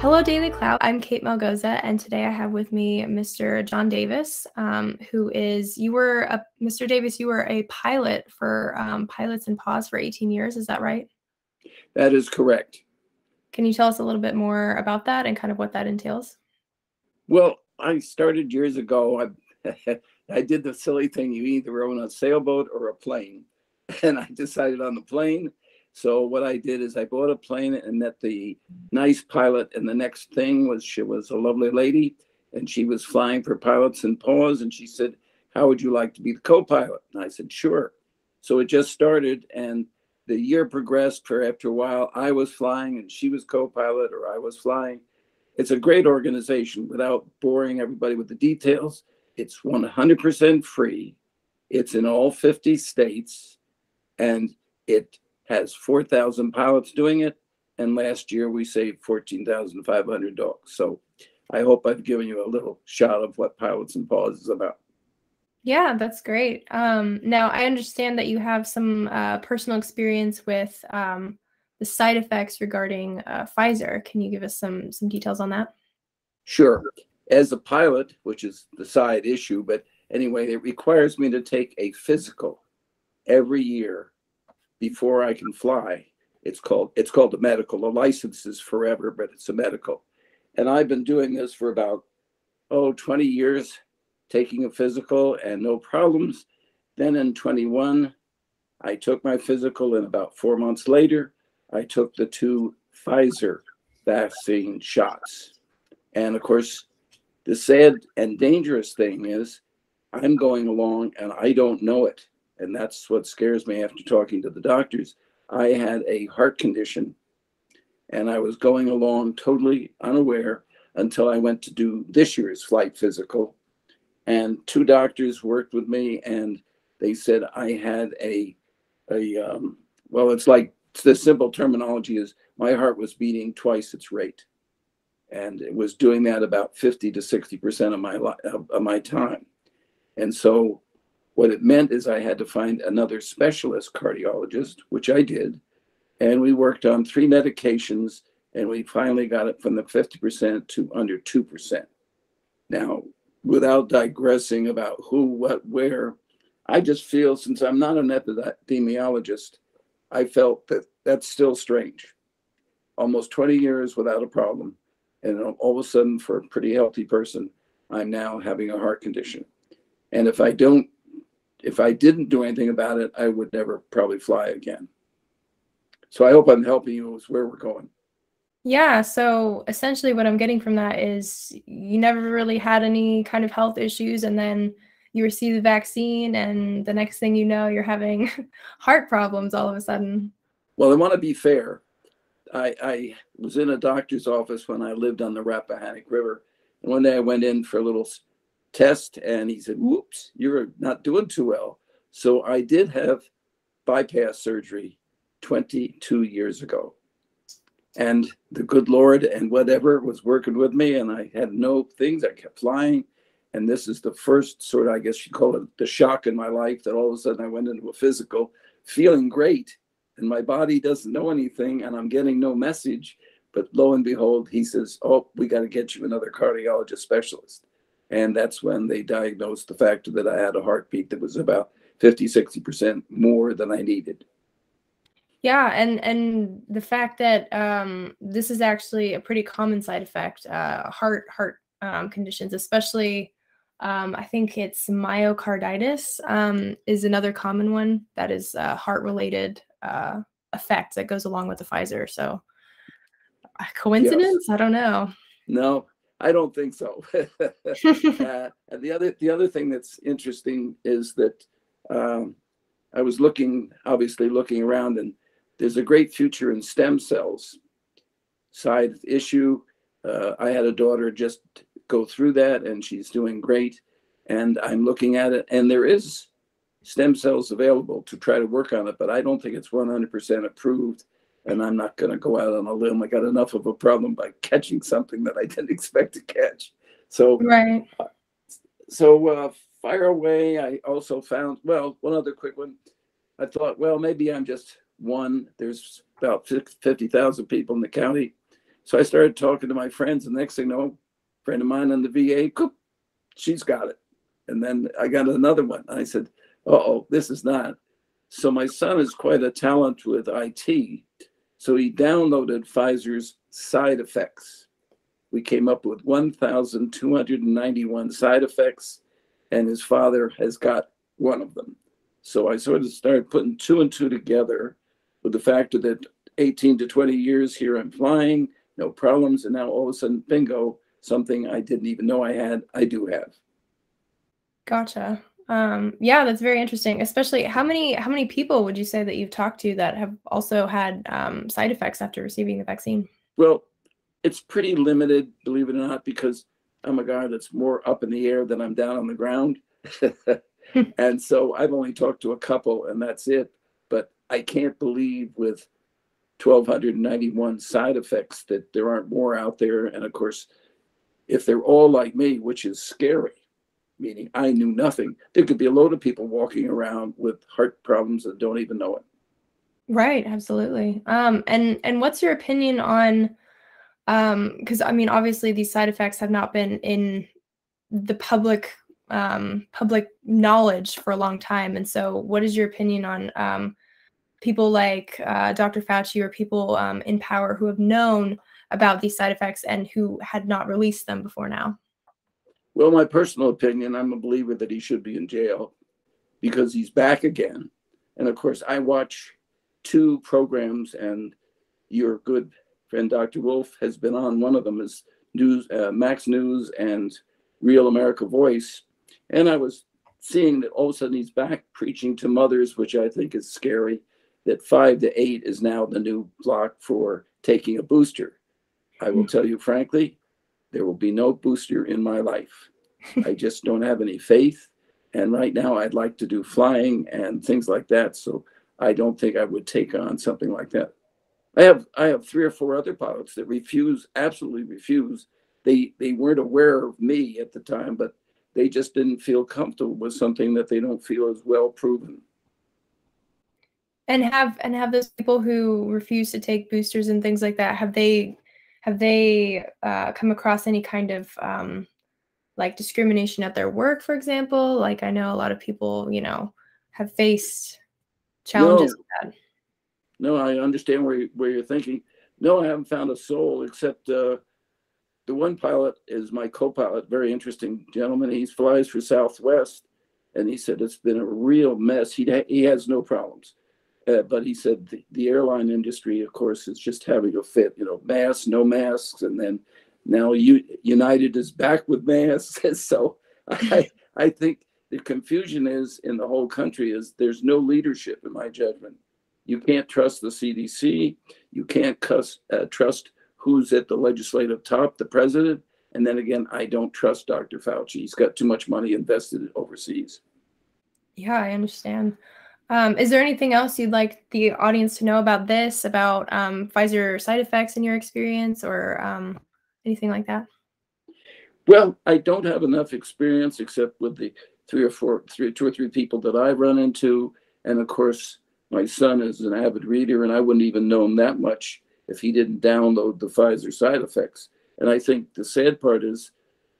Hello, DailyClout. I'm Kate Melgoza, and today I have with me Mr. John Davis, Mr. Davis, you were a pilot for Pilots and Paws for 18 years. Is that right? That is correct. Can you tell us a little bit more about that and kind of what that entails? Well, I started years ago. I did the silly thing. You either own a sailboat or a plane. And I decided on the plane. So what I did is I bought a plane and met the nice pilot. And the next thing was she was a lovely lady. And she was flying for Pilots and Paws. And she said, how would you like to be the co-pilot? And I said, sure. So it just started. And the year progressed for after a while. I was flying and she was co-pilot, or I was flying. It's a great organization. Without boring everybody with the details, it's 100% free. It's in all 50 states. And it has 4,000 pilots doing it. And last year we saved 14,500 dogs. So I hope I've given you a little shot of what Pilots and Paws is about. Yeah, that's great. Now, I understand that you have some personal experience with the side effects regarding Pfizer. Can you give us some details on that? Sure. As a pilot, which is the side issue, but anyway, it requires me to take a physical every year before I can fly. It's called a medical. The license is forever, but it's a medical. And I've been doing this for about 20 years, taking a physical and no problems. Then in 21, I took my physical, and about 4 months later, I took the 2 Pfizer vaccine shots. And of course, the sad and dangerous thing is I'm going along and I don't know it. And that's what scares me after talking to the doctors. I had a heart condition and I was going along totally unaware until I went to do this year's flight physical. And 2 doctors worked with me and they said I had well, it's like the simple terminology is my heart was beating twice its rate. And it was doing that about 50 to 60% of my time. And so what it meant is I had to find another specialist cardiologist, which I did. And we worked on 3 medications and we finally got it from the 50% to under 2%. Now, without digressing about who, what, where, I just feel, since I'm not an epidemiologist, I felt that that's still strange. Almost 20 years without a problem. And all of a sudden, for a pretty healthy person, I'm now having a heart condition. And if I didn't do anything about it, I would never probably fly again. So I hope I'm helping you with where we're going. Yeah. So essentially what I'm getting from that is you never really had any kind of health issues. And then you receive the vaccine and the next thing you know, you're having heart problems all of a sudden. Well, I want to be fair. I was in a doctor's office when I lived on the Rappahannock River. And one day I went in for a little test and he said, whoops, you're not doing too well. So I did have bypass surgery 22 years ago. And the good Lord and whatever was working with me, and I had no things. I kept flying. And this is the first sort of, I guess you call it the shock in my life, that all of a sudden I went into a physical feeling great. And my body doesn't know anything and I'm getting no message. But lo and behold, he says, oh, we got to get you another cardiologist specialist. And that's when they diagnosed the fact that I had a heartbeat that was about 50, 60% more than I needed. Yeah. And the fact that this is actually a pretty common side effect, heart conditions, especially I think it's myocarditis is another common one that is heart related. Effect that goes along with the Pfizer. So a coincidence? Yes. I don't know. No, I don't think so. And the other thing that's interesting is that I was obviously looking around, and there's a great future in stem cells. Side issue. I had a daughter just go through that and she's doing great. And I'm looking at it and there is stem cells available to try to work on it, but I don't think it's 100% approved, and I'm not going to go out on a limb. I got enough of a problem by catching something that I didn't expect to catch. So, right. So fire away. I also found, well, one other quick one. I thought, well, maybe I'm just one. There's about 50,000 people in the county. So I started talking to my friends, and next thing you know, a friend of mine on the VA, she's got it. And then I got another one. I said, uh-oh, this is not. So my son is quite a talent with IT. So he downloaded Pfizer's side effects. We came up with 1,291 side effects, and his father has got one of them. So I sort of started putting two and two together with the factor that 18 to 20 years here I'm flying, no problems, and now all of a sudden, bingo, something I didn't even know I had, I do have. Gotcha. Yeah, that's very interesting. Especially how many people would you say that you've talked to that have also had side effects after receiving the vaccine? Well, it's pretty limited, believe it or not, because I'm a guy that's more up in the air than I'm down on the ground. And so I've only talked to a couple, and that's it. But I can't believe with 1,291 side effects that there aren't more out there. And of course, if they're all like me, which is scary, meaning I knew nothing, there could be a load of people walking around with heart problems that don't even know it. Right. Absolutely. And what's your opinion on, because I mean, obviously these side effects have not been in the public public knowledge for a long time. And so what is your opinion on people like Dr. Fauci or people in power who have known about these side effects and who had not released them before now? Well, my personal opinion, I'm a believer that he should be in jail because he's back again. And of course, I watch two programs, and your good friend Dr. Wolf has been on one of them, is News, Max News and Real America Voice. And I was seeing that all of a sudden he's back preaching to mothers, which I think is scary, that 5 to 8 is now the new block for taking a booster. I will tell you frankly, there will be no booster in my life. I just don't have any faith. And right now I'd like to do flying and things like that. So I don't think I would take on something like that. I have 3 or 4 other pilots that refuse, absolutely refuse. They weren't aware of me at the time, but they just didn't feel comfortable with something that they don't feel is well proven. And have those people who refuse to take boosters and things like that, have they come across any kind of like discrimination at their work, for example? Like, I know a lot of people, you know, have faced challenges with that. No, I understand where you're thinking. No, I haven't found a soul except the one pilot is my co-pilot, very interesting gentleman. He flies for Southwest, and he said it's been a real mess. He has no problems. But he said the airline industry, of course, is just having a fit, you know, masks, no masks. And then now United is back with masks. And so I think the confusion is in the whole country is there's no leadership, in my judgment. You can't trust the CDC. You can't trust who's at the legislative top, the president. And then again, I don't trust Dr. Fauci. He's got too much money invested overseas. Yeah, I understand. Is there anything else you'd like the audience to know about this, about Pfizer side effects in your experience, or anything like that? Well, I don't have enough experience except with the 2 or 3 people that I run into. And of course, my son is an avid reader, and I wouldn't even know him that much if he didn't download the Pfizer side effects. And I think the sad part is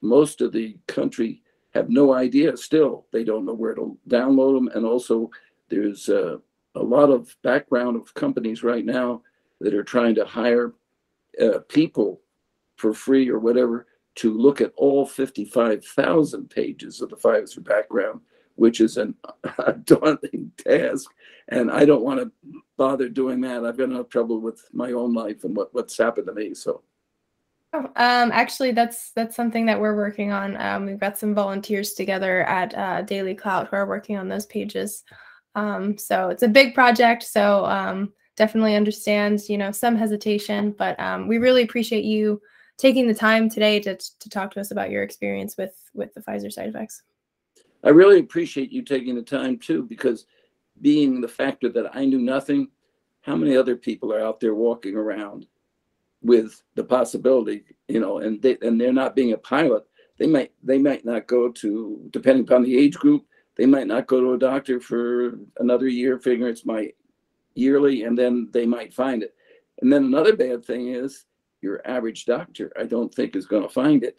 most of the country have no idea still. They don't know where to download them. And also, there's a lot of background of companies right now that are trying to hire people for free or whatever to look at all 55,000 pages of the Pfizer background, which is a daunting task. And I don't want to bother doing that. I've got enough trouble with my own life and what's happened to me. So, actually, that's something that we're working on. We've got some volunteers together at DailyClout who are working on those pages. So it's a big project. So definitely understand, you know, some hesitation, but we really appreciate you taking the time today to talk to us about your experience with the Pfizer side effects. I really appreciate you taking the time too, because being the factor that I knew nothing, how many other people are out there walking around with the possibility, you know, and they're not being a pilot. They might not go to, depending upon the age group, they might not go to a doctor for another year, figuring it's my yearly, and then they might find it. And then another bad thing is your average doctor, I don't think, is going to find it.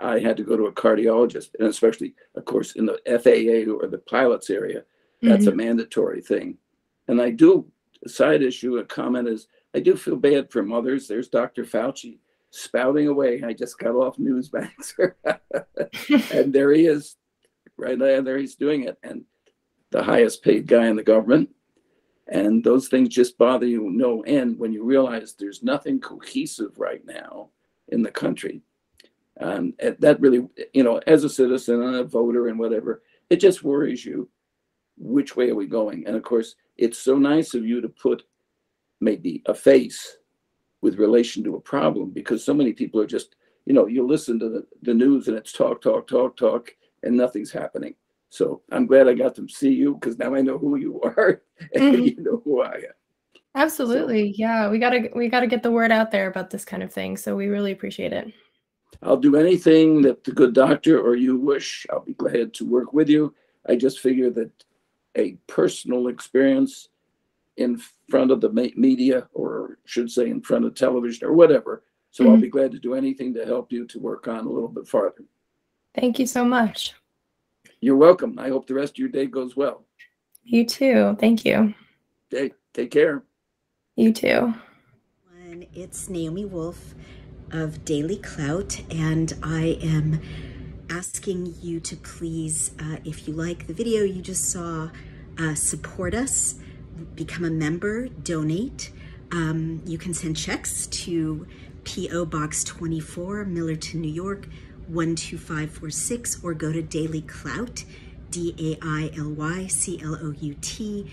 I had to go to a cardiologist, and especially, of course, in the FAA or the pilots area, that's a mandatory thing. And I do, a side issue, a comment is, I do feel bad for mothers. There's Dr. Fauci spouting away. I just got off Newsmax. And there he is, right there he's doing it. And the highest paid guy in the government. And those things just bother you no end when you realize there's nothing cohesive right now in the country. And that really, you know, as a citizen and a voter and whatever, it just worries you. Which way are we going? And of course, it's so nice of you to put maybe a face with relation to a problem, because so many people are just, you know, you listen to the news and it's talk, and nothing's happening. So I'm glad I got to see you, because now I know who you are and you know who I am. Absolutely. So, yeah, we gotta get the word out there about this kind of thing. So we really appreciate it. I'll do anything that the good doctor or you wish. I'll be glad to work with you. I just figure that a personal experience in front of the media, or should say in front of television or whatever. So I'll be glad to do anything to help you to work on a little bit farther. Thank you so much. You're welcome. I hope the rest of your day goes well. You too. Thank you. Take care. You too. It's Naomi Wolf of DailyClout, and I am asking you to please, if you like the video you just saw, support us, become a member, donate. You can send checks to P.O. Box 24, Millerton, New York, 12546, or go to DailyClout, DailyClout,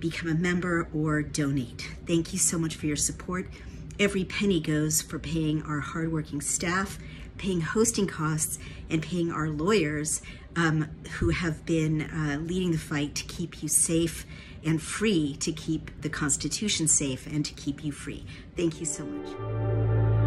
become a member or donate. Thank you so much for your support. Every penny goes for paying our hardworking staff, paying hosting costs, and paying our lawyers who have been leading the fight to keep you safe and free, to keep the Constitution safe and to keep you free. Thank you so much.